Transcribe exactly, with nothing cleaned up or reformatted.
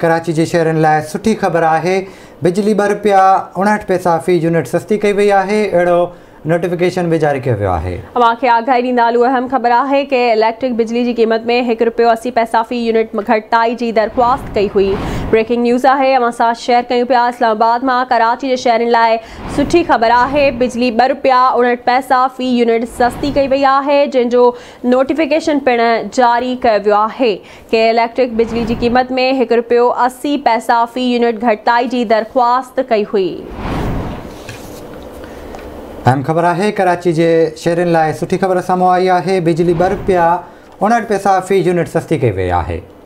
कराची के शहरनि लाइ सुठी ख़बर आहे। बिजली ॿ रुपया उणहठि पैसा फी यूनिट सस्ती कई वही है। अड़ो नोटिफिकेशन भी जारी किया वियो आहे। अवां खे आगाही ॾींदालू अहम ख़बर आहे कि इलेक्ट्रिक बिजली की क़ीमत में एक रुपयो अस्सी पैसा फी यूनिट घटिताई की दरख्वास्त कई हुई। ब्रेकिंग न्यूज़ आहे। अवां सां शेयर कयूं पिया। इस्लामाबाद मां कराची के शहरनि लाइ सुठी ख़बर आहे। बिजली ॿ रुपया उणहठि पैसा फी यूनिट सस्ती कई वही है, जंहिंजो नोटिफिकेशन पिण जारी किया वियो आहे कि इलेक्ट्रिक बिजली की क़ीमत में एक रुपयो अस्सी पैसा फी यूनिट घटिताई की दरख्वास्त कई हुई। अहम ख़बर है। कराची के शहरनि लाइ सुठी ख़बर सामूं आई है। बिजली ॿ रुपया उणहठि पैसा फी यूनिट सस्ती कई वही है।